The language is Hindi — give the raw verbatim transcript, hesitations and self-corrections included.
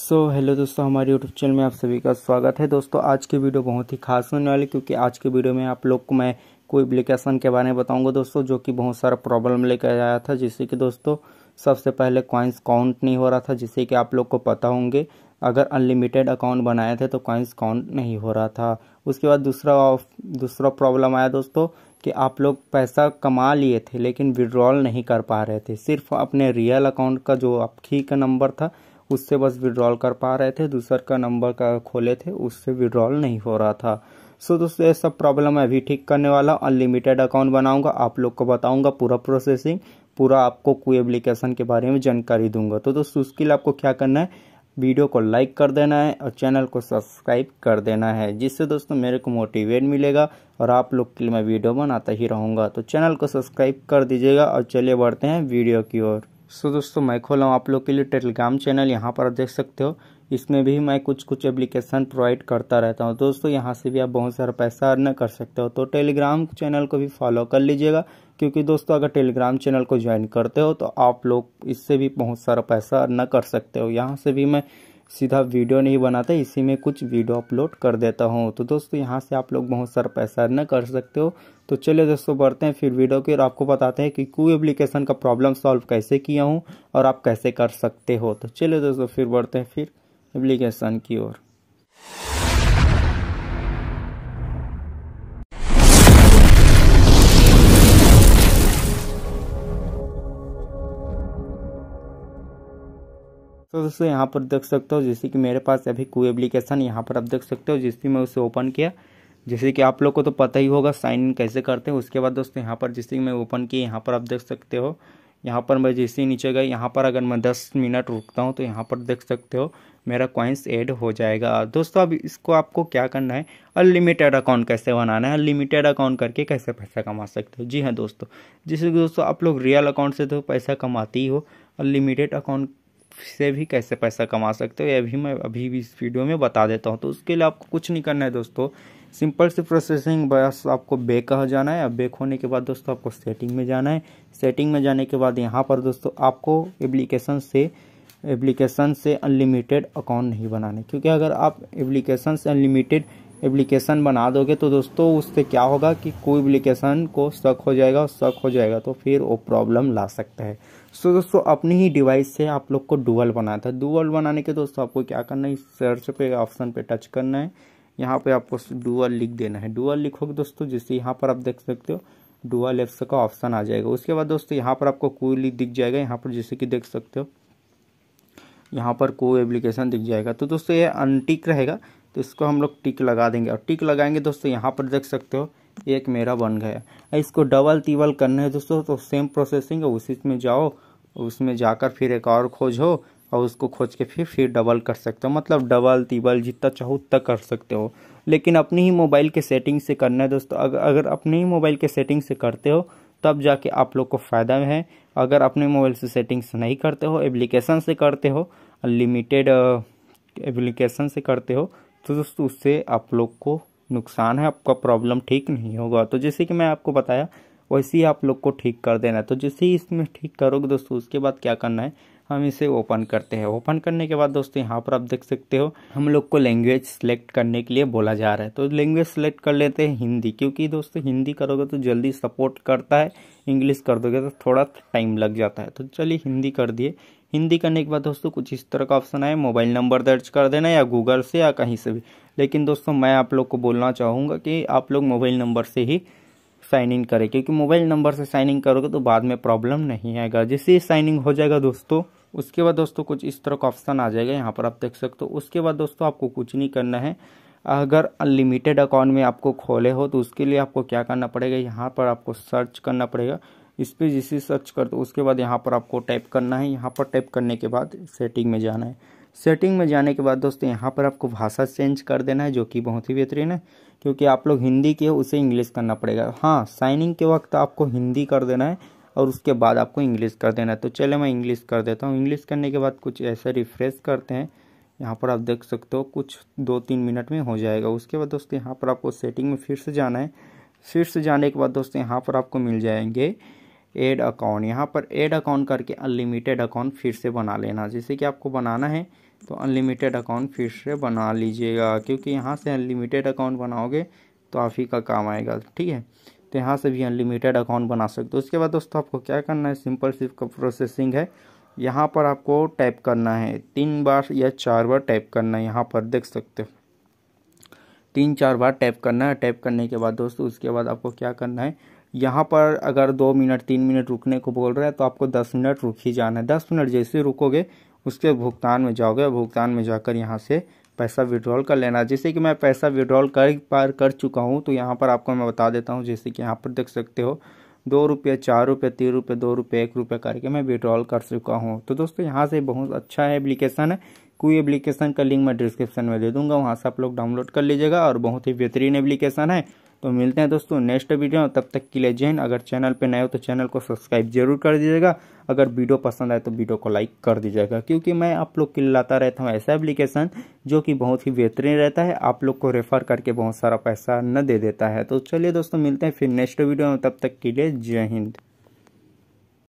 सो हेलो दोस्तों, हमारे यूट्यूब चैनल में आप सभी का स्वागत है। दोस्तों आज की वीडियो बहुत ही खास होने वाली, क्योंकि आज की वीडियो में आप लोग को मैं कोई एप्लीकेशन के बारे में बताऊंगा दोस्तों, जो कि बहुत सारा प्रॉब्लम लेकर आया था, जिससे कि दोस्तों सबसे पहले कॉइन्स काउंट नहीं हो रहा था। जिससे कि आप लोग को पता होंगे, अगर अनलिमिटेड अकाउंट बनाए थे तो कॉइन्स काउंट नहीं हो रहा था। उसके बाद दूसरा दूसरा प्रॉब्लम आया दोस्तों कि आप लोग पैसा कमा लिए थे लेकिन विड्रॉल नहीं कर पा रहे थे, सिर्फ अपने रियल अकाउंट का जो आपकी का नंबर था उससे बस विड्रॉल कर पा रहे थे, दूसर का नंबर का खोले थे उससे विड्रॉल नहीं हो रहा था। सो दोस्तों ये सब प्रॉब्लम मैं अभी ठीक करने वाला हूँ। अनलिमिटेड अकाउंट बनाऊंगा, आप लोग को बताऊंगा पूरा प्रोसेसिंग, पूरा आपको कोई एप्लीकेशन के बारे में जानकारी दूंगा। तो दोस्तों उसके लिए आपको क्या करना है, वीडियो को लाइक कर देना है और चैनल को सब्सक्राइब कर देना है, जिससे दोस्तों मेरे को मोटिवेट मिलेगा और आप लोग के लिए मैं वीडियो बनाता ही रहूँगा। तो चैनल को सब्सक्राइब कर दीजिएगा और चलिए बढ़ते हैं वीडियो की ओर। सो so, दोस्तों मैं खोला हूँ आप लोग के लिए टेलीग्राम चैनल, यहाँ पर आप देख सकते हो, इसमें भी मैं कुछ कुछ एप्लीकेशन प्रोवाइड करता रहता हूँ दोस्तों। यहाँ से भी आप बहुत सारा पैसा अर्न कर सकते हो, तो टेलीग्राम चैनल को भी फॉलो कर लीजिएगा, क्योंकि दोस्तों अगर टेलीग्राम चैनल को ज्वाइन करते हो तो आप लोग इससे भी बहुत सारा पैसा अर्न कर सकते हो। यहाँ से भी मैं सीधा वीडियो नहीं बनाता, इसी में कुछ वीडियो अपलोड कर देता हूँ, तो दोस्तों यहाँ से आप लोग बहुत सारा पैसा अर्न कर सकते हो। तो चलिए दोस्तों बढ़ते हैं फिर वीडियो की और आपको बताते हैं कि कोई एप्लीकेशन का प्रॉब्लम सॉल्व कैसे किया हूँ और आप कैसे कर सकते हो। तो चलिए दोस्तों फिर बढ़ते हैं फिर एप्लीकेशन की ओर। तो दोस्तों यहाँ पर देख सकते हो, जैसे कि मेरे पास अभी कोई एप्लीकेशन यहाँ पर आप देख सकते हो, जिससे मैं उसे ओपन किया। जैसे कि आप लोग को तो पता ही होगा साइन इन कैसे करते हैं। उसके बाद दोस्तों यहाँ पर जैसे कि मैं ओपन किया, यहाँ पर आप देख सकते हो, यहाँ पर मैं जैसे ही नीचे गए, यहाँ पर अगर मैं दस मिनट रुकता हूँ तो यहाँ पर देख सकते हो मेरा कॉइन्स ऐड हो जाएगा। दोस्तों अब इसको आपको क्या करना है, अनलिमिटेड अकाउंट कैसे बनाना है, अनलिमिटेड अकाउंट करके कैसे पैसा कमा सकते हो। जी हाँ दोस्तों, जैसे दोस्तों आप लोग रियल अकाउंट से तो पैसा कमाते ही हो, अनलिमिटेड अकाउंट से भी कैसे पैसा कमा सकते हो, यह भी मैं अभी भी इस वीडियो में बता देता हूँ। तो उसके लिए आपको कुछ नहीं करना है दोस्तों, सिंपल से प्रोसेसिंग बस आपको बेक हो जाना है। अब बेक होने के बाद दोस्तों आपको सेटिंग में जाना है। सेटिंग में जाने के बाद यहाँ पर दोस्तों आपको एप्लीकेशन से एप्लीकेशन से अनलिमिटेड अकाउंट नहीं बनाने, क्योंकि अगर आप एप्लीकेशन से अनलिमिटेड एप्लीकेशन बना दोगे तो दोस्तों उससे क्या होगा कि कोई एप्लीकेशन को स्टक हो जाएगा, स्टक हो जाएगा तो फिर वो प्रॉब्लम ला सकता है। सो दोस्तों अपनी ही डिवाइस से आप लोग को डुअल बनाना था। डुअल बनाने के दोस्तों आपको क्या करना है, इस सर्च पे ऑप्शन पे टच करना है, यहाँ पे आपको डुअल लिख देना है। डुअल लिखोगे दोस्तों, जैसे यहाँ पर आप देख सकते हो डुअल एप्स का ऑप्शन आ जाएगा। उसके बाद दोस्तों यहाँ पर आपको कोई दिख जाएगा, यहाँ पर जैसे कि देख सकते हो यहाँ पर कोई एप्लीकेशन दिख जाएगा। तो दोस्तों ये अनटिक रहेगा तो इसको हम लोग टिक लगा देंगे, और टिक लगाएंगे दोस्तों यहाँ पर देख सकते हो एक मेरा बन गया। इसको डबल टिबल करना है दोस्तों, तो सेम प्रोसेसिंग है, उसी में जाओ, उसमें जाकर फिर एक और खोजो और उसको खोज के फिर फिर डबल कर सकते हो। मतलब डबल टिबल जितना चाहो उतना कर सकते हो, लेकिन अपनी ही मोबाइल के सेटिंग से करना है दोस्तों। अगर अगर अपने ही मोबाइल के सेटिंग से करते हो तब जाके आप लोग को फ़ायदा है। अगर अपने मोबाइल से सेटिंग्स नहीं करते हो, एप्लीकेशन से करते हो, अनलिमिटेड एप्लीकेशन से करते हो तो दोस्तों उससे आप लोग को नुकसान है, आपका प्रॉब्लम ठीक नहीं होगा। तो जैसे कि मैं आपको बताया वैसे ही आप लोग को ठीक कर देना है। तो जैसे ही इसमें ठीक करोगे दोस्तों उसके बाद क्या करना है, हम इसे ओपन करते हैं। ओपन करने के बाद दोस्तों यहाँ पर आप देख सकते हो हम लोग को लैंग्वेज सेलेक्ट करने के लिए बोला जा रहा है, तो लैंग्वेज सेलेक्ट कर लेते हैं हिंदी, क्योंकि दोस्तों हिंदी करोगे तो जल्दी सपोर्ट करता है, इंग्लिश कर दोगे तो थोड़ा टाइम लग जाता है। तो चलिए हिंदी कर दिए। हिंदी करने के बाद दोस्तों कुछ इस तरह का ऑप्शन आए, मोबाइल नंबर दर्ज कर देना या गूगल से या कहीं से भी। लेकिन दोस्तों मैं आप लोग को बोलना चाहूँगा कि आप लोग मोबाइल नंबर से ही साइन इन करें, क्योंकि मोबाइल नंबर से साइन इन करोगे तो बाद में प्रॉब्लम नहीं आएगा। जैसे ही साइन इन हो जाएगा दोस्तों उसके बाद दोस्तों कुछ इस तरह का ऑप्शन आ जाएगा, यहाँ पर आप देख सकते हो। उसके बाद दोस्तों आपको कुछ नहीं करना है। अगर अनलिमिटेड अकाउंट में आपको खोले हो तो उसके लिए आपको क्या करना पड़ेगा, यहाँ पर आपको सर्च करना पड़ेगा, इस पर जिसे सर्च कर दो। उसके बाद यहाँ पर आपको टाइप करना है, यहाँ पर टाइप करने के बाद सेटिंग में जाना है। सेटिंग में जाने के बाद दोस्तों यहाँ पर आपको भाषा चेंज कर देना है, जो कि बहुत ही बेहतरीन है, क्योंकि आप लोग हिंदी के हो उसे इंग्लिश करना पड़ेगा। हाँ, साइनिंग के वक्त आपको हिंदी कर देना है और उसके बाद आपको इंग्लिश कर देना है। तो चले मैं इंग्लिश कर देता हूँ। इंग्लिश करने के बाद कुछ ऐसे रिफ्रेश करते हैं, यहाँ पर आप देख सकते हो कुछ दो तीन मिनट में हो जाएगा। उसके बाद दोस्तों यहाँ पर आपको सेटिंग में फिर से जाना है। फिर से जाने के बाद दोस्तों यहाँ पर आपको मिल जाएंगे एड अकाउंट, यहाँ पर एड अकाउंट करके अनलिमिटेड अकाउंट फिर से बना लेना। जैसे कि आपको बनाना है तो अनलिमिटेड अकाउंट फिर से बना लीजिएगा, क्योंकि यहाँ से अनलिमिटेड अकाउंट बनाओगे तो आप ही का काम आएगा। ठीक है, तो यहाँ से भी अनलिमिटेड अकाउंट बना सकते हो। उसके बाद दोस्तों आपको क्या करना है, सिंपल सिर्फ का प्रोसेसिंग है। यहाँ पर आपको टैप करना है, तीन बार या चार बार टैप करना है। यहाँ पर देख सकते हो तीन चार बार टैप करना है। टैप करने के बाद दोस्तों उसके बाद आपको क्या करना है, यहाँ पर अगर दो मिनट तीन मिनट रुकने को बोल रहा है तो आपको दस मिनट रुक ही जाना है। दस मिनट जैसे रुकोगे उसके भुगतान में जाओगे, भुगतान में जाकर यहाँ से पैसा विड्रॉल कर लेना। जैसे कि मैं पैसा विड्रॉल कर पार कर चुका हूँ, तो यहाँ पर आपको मैं बता देता हूँ। जैसे कि यहाँ पर देख सकते हो दो रुपये, चार रुपये, तीन रुपये, दो रुपये, एक रुपये करके मैं विड्रॉल कर चुका हूँ। तो दोस्तों यहाँ से बहुत अच्छा एप्लीकेशन है, कोई एप्लीकेशन का लिंक मैं डिस्क्रिप्शन में दे दूँगा, वहाँ से आप लोग डाउनलोड कर लीजिएगा और बहुत ही बेहतरीन एप्लीकेशन है। तो मिलते हैं दोस्तों नेक्स्ट वीडियो, तब तक के लिए जय हिंद। अगर चैनल पे नए हो तो चैनल को सब्सक्राइब जरूर कर दीजिएगा। अगर वीडियो पसंद आए तो वीडियो को लाइक कर दीजिएगा, क्योंकि मैं आप लोग के लिए लाता रहता हूँ ऐसा एप्लीकेशन जो कि बहुत ही बेहतरीन रहता है, आप लोग को रेफर करके बहुत सारा पैसा न दे देता है। तो चलिए दोस्तों मिलते हैं फिर नेक्स्ट वीडियो में, तब तक के लिए जय हिंद।